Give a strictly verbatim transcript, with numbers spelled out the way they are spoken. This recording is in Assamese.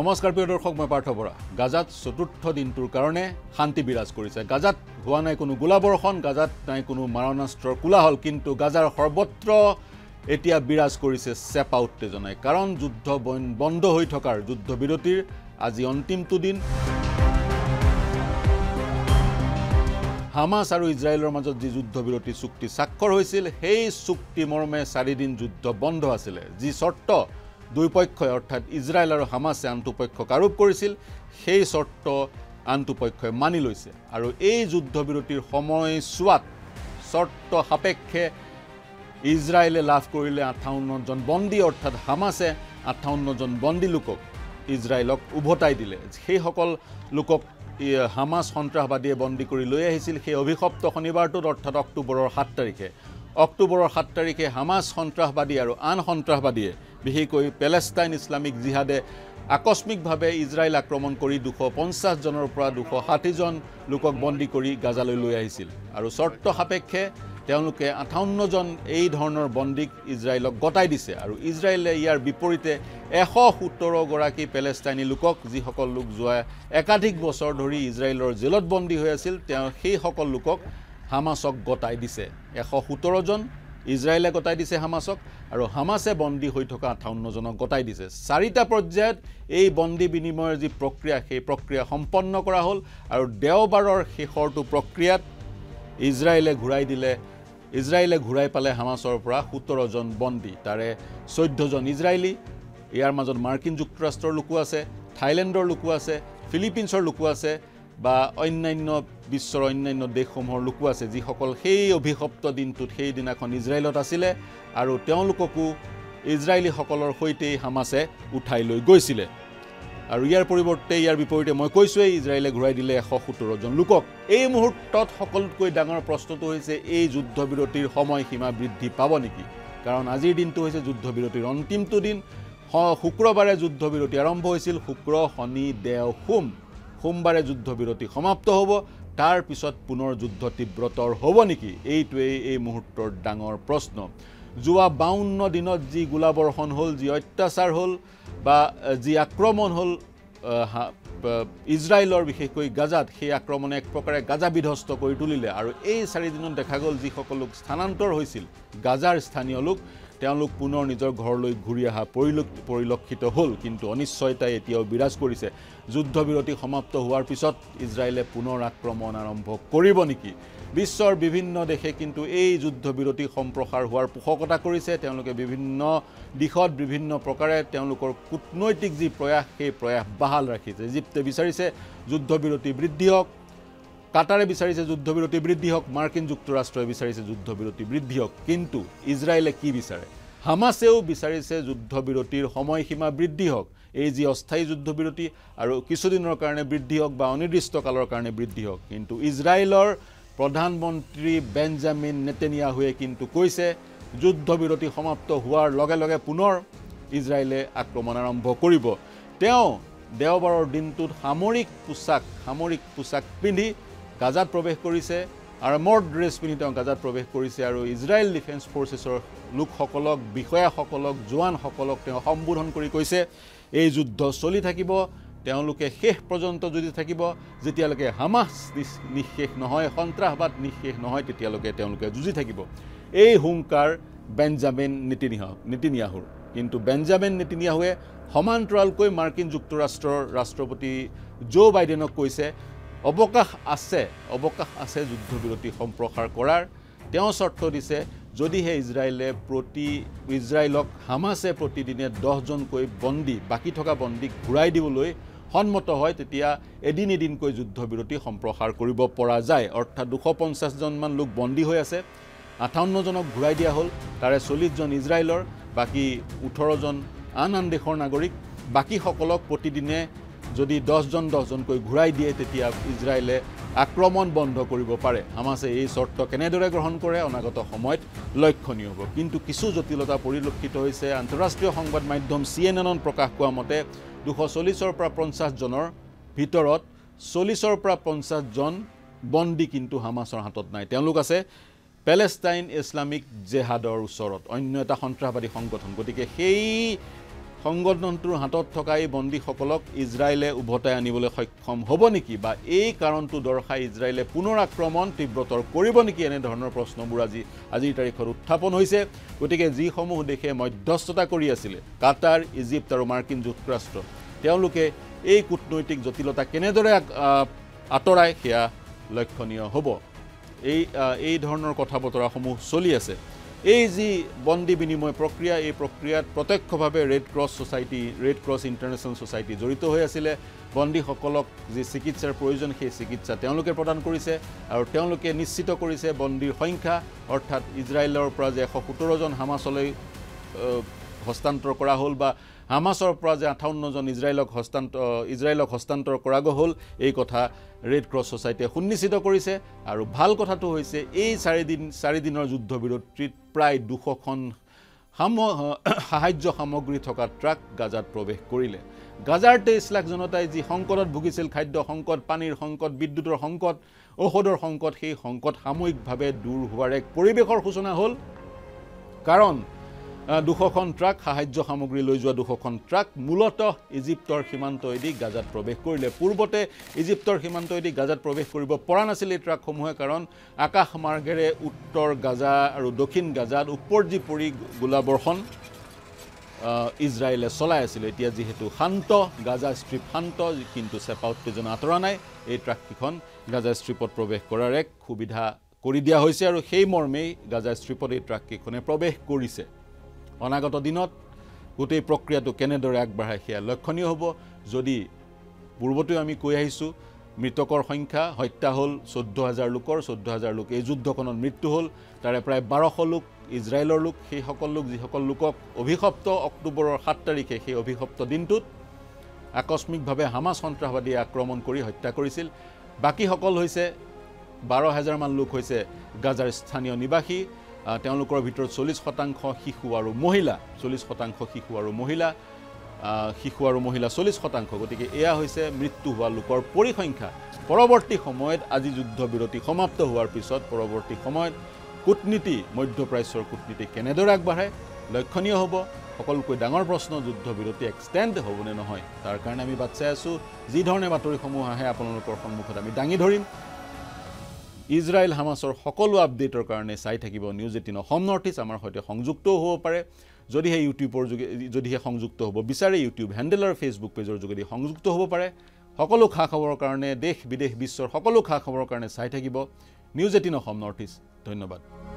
নমস্কাৰ প্ৰিয় দৰ্শক মই পাৰ্থ বৰা গাজাত চতুৰ্থ দিনটোৰ কাৰণে শান্তি বিৰাজ কৰিছে গাজাত হোৱা নাই কোনো গোলাবৰ্ষণ গাজাত নাই কোনো মাৰণাস্ত্ৰৰ কোলাহল কিন্তু গাজাৰ সৰ্বত্ৰ এতিয়া বিৰাজ কৰিছে চেপা উত্তেজনা কাৰণ যুদ্ধ বন্ধ হৈ থকাৰ যুদ্ধ বিৰতিৰ আজি অন্তিমটো দিন হামাস আৰু ইজৰাইলৰ মাজত যি যুদ্ধ বিৰতি চুক্তি স্বাক্ষৰ হৈছিল সেই চুক্তি মৰ্মে চাৰি দিন যুদ্ধ বন্ধ আছিল যি শৰ্ত দুই পক্ষই অৰ্থাৎ ইজৰাইল আৰু হামাসে আন্তঃপক্ষক আৰোপ কৰিছিল সেই শৰ্ত আন্তঃপক্ষই মানি লৈছে আৰু এই যুদ্ধ বিৰতিৰ সময় সুৱাত শৰ্ত সাপেক্ষে ইজৰাইলে লাভ কৰিলে আঠাৱন্ন জন বন্দী অৰ্থাৎ হামাসে আঠাৱন্ন জন বন্দী লোকক ইজৰাইলক উভতাই দিলে সেই সকল লোকক হামাস সন্ত্ৰাসবাদীয়ে বন্দী কৰি লৈ আহিছিল সেই অভিশপ্ত শনিবাৰটোত অৰ্থাৎ অক্টোবৰৰ সাত তাৰিখে অক্টোবৰৰ সাত তাৰিখে হামাস সন্ত্ৰাসবাদী আৰু আন সন্ত্ৰাসবাদীয়ে বিশেষকৈ পেলেষ্টাইন ইছলামিক জিহাদে আকস্মিকভাৱে ইজৰাইল আক্ৰমণ কৰি দুশ পঞ্চাশ জনৰ পৰা দুশ ষাঠি জন লোকক বন্দী কৰি গাজালৈ লৈ আহিছিল আৰু শৰ্ত সাপেক্ষে তেওঁলোকে আঠাৱন্ন জন এই ধৰণৰ বন্দীক ইজৰাইলক গতাই দিছে আৰু ইজৰাইলে ইয়াৰ বিপৰীতে এশ সোতৰ গৰাকী পেলেষ্টাইনী লোকক যি সকল লোক যোৱা একাধিক বছৰ ধৰি ইজৰাইলৰ জেলত বন্দী হৈ আছিল তেওঁ সেই সকল লোকক হামাসক গতাই দিছে এশ সোতৰ জন ইজৰাইলে গতাই দিছে হামাসক আৰু হামাসে বন্দী হৈ থকা আঠাৱন্ন জনক গতাই দিছে চাৰিটা পৰ্যায়ত এই বন্দী বিনিময়ৰ যি প্ৰক্ৰিয়া সেই প্ৰক্ৰিয়া সম্পন্ন কৰা হ'ল আৰু দেওবাৰৰ শেষৰটো প্ৰক্ৰিয়াত ইজৰাইলে ঘূৰাই দিলে ইজৰাইলে ঘূৰাই পালে হামাসৰ পৰা সোতৰ জন বন্দী তাৰে চৈধ্য জন ইজৰাইলী ইয়াৰ মাজত মাৰ্কিন যুক্তৰাষ্ট্ৰৰ লোকো আছে থাইলেণ্ডৰ লোকো আছে ফিলিপিনছৰ লোকো আছে বা অন্যান্য বিশ্বৰ অন্যান্য দেশসমূহৰ লোকো আছে যি সকল সেই অভিশপ্ত দিনটোত সেই দিনাখন ইজৰাইলত আছিলে আৰু তেওঁলোককো ইজৰাইলী সকলৰ সৈতে হামাসে উঠাই লৈ গৈছিল আৰু ইয়াৰ পৰিৱৰ্তে ইয়াৰ বিপৰীতে মই কৈছোঁ ইজৰাইলে ঘূৰাই দিলে এশ সোতৰ জন লোকক এই মুহূৰ্তত সকলোতকৈ ডাঙৰ প্ৰশ্নটো হৈছে এই যুদ্ধ বিৰতিৰ সময় সীমা বৃদ্ধি পাব নেকি কাৰণ আজিৰ দিনটো হৈছে যুদ্ধ বিৰতিৰ অন্তিমটো দিন শুক্ৰবাৰে যুদ্ধ বিৰতি আৰম্ভ হৈছিল শুক্ৰ শনি দেও সোম সোমবাৰে যুদ্ধ বিৰতি সমাপ্ত হ'ব তাৰ পিছত পুনৰ যুদ্ধ তীব্ৰতৰ হ'ব নেকি এইটোৱেই এই মুহূৰ্তৰ ডাঙৰ প্ৰশ্ন যোৱা বাৱন্ন দিনত যি গোলাবৰ্ষণ হ'ল যি অত্যাচাৰ হ'ল বা যি আক্ৰমণ হ'ল ইজৰাইলৰ বিশেষকৈ গাজাত সেই আক্ৰমণে এক প্ৰকাৰে গাজা বিধ্বস্ত কৰি তুলিলে আৰু এই চাৰি দিনত দেখা গ'ল যি সকল লোক স্থানান্তৰ হৈছিল গাজাৰ স্থানীয় লোক তেওঁলোক পুনৰ নিজৰ ঘৰলৈ ঘূৰি অহা পৰিলক্ষিত হ'ল কিন্তু অনিশ্চয়তাই এতিয়াও বিৰাজ কৰিছে যুদ্ধ বিৰতি সমাপ্ত হোৱাৰ পিছত ইজৰাইলে পুনৰ আক্ৰমণ আৰম্ভ কৰিব নেকি বিশ্বৰ বিভিন্ন দেশে কিন্তু এই যুদ্ধ বিৰতি সম্প্ৰসাৰ হোৱাৰ পোষকতা কৰিছে তেওঁলোকে বিভিন্ন দিশত বিভিন্ন প্ৰকাৰে তেওঁলোকৰ কূটনৈতিক যি প্ৰয়াস সেই প্ৰয়াস বাহাল ৰাখিছে ইজিপ্তে বিচাৰিছে যুদ্ধ বিৰতি বৃদ্ধি হওক কাটাৰে বিচাৰিছে যুদ্ধ বিৰতি বৃদ্ধি হওক মাৰ্কিন যুক্তৰাষ্ট্ৰই বিচাৰিছে যুদ্ধ বিৰতি বৃদ্ধি হওক কিন্তু ইজৰাইলে কি বিচাৰে হামাসেও বিচাৰিছে যুদ্ধ বিৰতিৰ সময়সীমা বৃদ্ধি হওক এই যি অস্থায়ী যুদ্ধ বিৰতি আৰু কিছুদিনৰ কাৰণে বৃদ্ধি হওক বা অনিৰ্দিষ্টকালৰ কাৰণে বৃদ্ধি হওক কিন্তু ইজৰাইলৰ প্ৰধানমন্ত্ৰী বেঞ্জামিন নেতানিয়াহুৱে কিন্তু কৈছে যুদ্ধ বিৰতি সমাপ্ত হোৱাৰ লগে লগে পুনৰ ইজৰাইলে আক্ৰমণ আৰম্ভ কৰিব তেওঁ দেওবাৰৰ দিনটোত সামৰিক পোছাক সামৰিক পোছাক পিন্ধি গাজাত প্ৰৱেশ কৰিছে আৰ্মড ড্ৰেছ পিন্ধি তেওঁ গাজাত প্ৰৱেশ কৰিছে আৰু ইজৰাইল ডিফেন্স ফৰ্চেছৰ লোকসকলক বিষয়াসকলক জোৱানসকলক তেওঁ সম্বোধন কৰি কৈছে এই যুদ্ধ চলি থাকিব তেওঁলোকে শেষ পৰ্যন্ত যদি থাকিব যেতিয়ালৈকে হামাস নিঃশেষ নহয় সন্ত্ৰাসবাদ নিঃশেষ নহয় তেতিয়ালৈকে তেওঁলোকে যুঁজি থাকিব এই হুংকাৰ বেঞ্জামিন নেতানিয়াহুৰ কিন্তু বেঞ্জামিন নেতানিয়াহুৱে সমান্তৰালকৈ মাৰ্কিন যুক্তৰাষ্ট্ৰৰ ৰাষ্ট্ৰপতি জো বাইডেনক কৈছে অবকাশ আছে অবকাশ আছে যুদ্ধ বিৰতি সম্প্ৰসাৰ কৰাৰ তেওঁ শৰ্ত দিছে যদিহে ইজৰাইলে প্ৰতি ইজৰাইলক হামাসে প্ৰতিদিনে দহ জনকৈ বন্দী বাকী থকা বন্দীক ঘূৰাই দিবলৈ সন্মত হয় তেতিয়া এদিন এদিনকৈ যুদ্ধ বিৰতি সম্প্ৰসাৰ কৰিব পৰা যায় অৰ্থাৎ দুশ পঞ্চাশ জনমান লোক বন্দী হৈ আছে আঠাৱন্ন জনক ঘূৰাই দিয়া হ'ল তাৰে চল্লিশ জন ইজৰাইলৰ বাকী ওঠৰ জন আন আন দেশৰ নাগৰিক বাকী সকলক প্ৰতিদিনে যদি দহজন দহজনকৈ ঘূৰাই দিয়ে তেতিয়া ইজৰাইলে আক্ৰমণ বন্ধ কৰিব পাৰে হামাসে এই শৰ্ত কেনেদৰে গ্ৰহণ কৰে অনাগত সময়ত লক্ষণীয় হ'ব কিন্তু কিছু জটিলতা পৰিলক্ষিত হৈছে আন্তঃৰাষ্ট্ৰীয় সংবাদ মাধ্যম চি এন এনত প্ৰকাশ কৰা মতে দুশ চল্লিশৰ পৰা পঞ্চাশ জনৰ ভিতৰত চল্লিশৰ পৰা পঞ্চাশ জন বন্দী কিন্তু হামাসৰ হাতত নাই তেওঁলোক আছে পেলেষ্টাইন ইছলামিক জেহাদৰ ওচৰত অন্য এটা সন্ত্ৰাসবাদী সংগঠন গতিকে সেই সংগঠনটোৰ হাতত থকা এই বন্দীসকলক ইজৰাইলে উভতাই আনিবলৈ সক্ষম হ'ব নেকি বা এই কাৰণটো দৰ্শাই ইজৰাইলে পুনৰ আক্ৰমণ তীব্ৰতৰ কৰিব নেকি এনে ধৰণৰ প্ৰশ্নবোৰ আজি আজিৰ তাৰিখত উত্থাপন হৈছে গতিকে যিসমূহ দেখে মধ্যস্থতা কৰি আছিল কাটাৰ ইজিপ্ত আৰু মাৰ্কিন যুক্তৰাষ্ট্ৰ তেওঁলোকে এই কূটনৈতিক জটিলতা কেনেদৰে আতৰাই কিয়া লক্ষণীয় হ'ব এই এই ধৰণৰ কথাবতৰাসমূহ চলি আছে এই যে বন্দী বিনিময় প্ৰক্ৰিয়া এই প্ৰক্ৰিয়াত প্ৰত্যক্ষভাৱে red cross society red cross international society জড়িত হৈ আছিল বন্দীসকলক যে চিকিৎসাৰ প্ৰয়োজন সেই চিকিৎসা তেওঁলোকে প্ৰদান কৰিছে আৰু তেওঁলোকে নিশ্চিত কৰিছে বন্দীৰ সংখ্যা অৰ্থাৎ ইজৰাইলৰ পৰা যে এশ সোতৰ জন হামাসলৈ হস্তান্তৰ কৰা হ'ল বা হামাসৰ পৰা যে আঠাৱন্ন জন ইজৰাইলক হস্তান্তৰ ইজৰাইলক হস্তান্তৰ কৰা গ'ল এই কথা ৰেড ক্ৰছ সোসাইটিয়ে সুনিশ্চিত কৰিছে আৰু ভাল কথাটো হৈছে এই চাৰিদিন চাৰিদিনৰ যুদ্ধ বিৰতিত প্ৰায় দুশ খন সাহায্য সামগ্ৰী থকা ট্ৰাক গাজাত প্ৰৱেশ কৰিলে গাজাৰ তেইছ লাখ জনতাই যি সংকটত ভুগিছিল খাদ্য সংকট পানীৰ সংকট বিদ্যুতৰ সংকট ঔষধৰ সংকট সেই সংকট সাময়িকভাৱে দূৰ হোৱাৰ এক পৰিৱেশৰ সূচনা হ'ল কাৰণ দুশখন ট্ৰাক সাহায্য সামগ্ৰী লৈ যোৱা দুশখন ট্ৰাক মূলতঃ ইজিপ্তৰ সীমান্তইদি গাজাত প্ৰৱেশ কৰিলে পূৰ্বতে ইজিপ্তৰ সীমান্তইদি গাজাত প্ৰৱেশ কৰিব পৰা নাছিল এই ট্ৰাকসমূহে কাৰণ আকাশ মাৰ্গেৰে উত্তৰ গাজা আৰু দক্ষিণ গাজাত উপৰ্জি পৰি গোলাবৰ্ষণ ইজৰাইলে চলাই আছিল এতিয়া যিহেতু শান্ত গাজা ষ্ট্ৰিপ শান্ত কিন্তু চেপা উত্তেজনা আঁতৰা নাই এই ট্ৰাককেইখন গাজা ষ্ট্ৰিপত প্ৰৱেশ কৰাৰ এক সুবিধা কৰি দিয়া হৈছে আৰু সেই মৰ্মেই গাজা ষ্ট্ৰিপত এই ট্ৰাককেইখনে প্ৰৱেশ কৰিছে অনাগত দিনত গোটেই প্ৰক্ৰিয়াটো কেনেদৰে আগবঢ়াই সেয়া লক্ষণীয় হ'ব যদি পূৰ্বতে আমি কৈ আহিছো মৃতকৰ সংখ্যা হত্যা হ'ল চৈধ্য হাজাৰ লোকৰ চৈধ্য হাজাৰ লোক এই যুদ্ধখনত মৃত্যু হ'ল তাৰে প্ৰায় বাৰশ লোক ইজৰাইলৰ লোক সেই সকল লোক যিসকল লোকক অভিশপ্ত অক্টোবৰৰ সাত তাৰিখে সেই অভিশপ্ত দিনটোত আকস্মিকভাৱে হামাস সন্ত্ৰাসবাদীয়ে আক্ৰমণ কৰি হত্যা কৰিছিল বাকী সকল হৈছে বাৰ হাজাৰ মান লোক হৈছে গাজাৰ স্থানীয় নিবাসী তেওঁলোকৰ ভিতৰত চল্লিশ শতাংশ শিশু আৰু মহিলা চল্লিশ শতাংশ শিশু আৰু মহিলা শিশু আৰু মহিলা চল্লিশ শতাংশ গতিকে এয়া হৈছে মৃত্যু হোৱা লোকৰ পৰিসংখ্যা পৰৱৰ্তী সময়ত আজি যুদ্ধ বিৰতি সমাপ্ত হোৱাৰ পিছত পৰৱৰ্তী সময়ত কূটনীতি মধ্যপ্ৰাচ্যৰ কূটনীতি কেনেদৰে আগবাঢ়ে লক্ষণীয় হ'ব সকলোকৈ ডাঙৰ প্ৰশ্ন যুদ্ধ বিৰতি এক্সটেণ্ড হ'ব নে নহয় তাৰ কাৰণে আমি বাট চাই আছো যি ধৰণে বাতৰিসমূহ আহে আপোনালোকৰ সন্মুখত আমি দাঙি ধৰিম ইজৰাইল হামাসৰ সকলো আপডেটৰ কাৰণে চাই থাকিব news eighteen Assam north east আমাৰ সৈতে সংযুক্ত হ'ব পাৰে যদিহে ইউটিউবৰ যদিহে সংযুক্ত হ'ব বিচাৰে ইউটিউব হেণ্ডেল আৰু ফেচবুক পেজৰ যোগেদি সংযুক্ত হ'ব পাৰে সকলো খা খবৰৰ কাৰণে দেশ বিদেশ বিশ্বৰ সকলো খা খবৰৰ কাৰণে চাই থাকিব news eighteen Assam north east ধন্যবাদ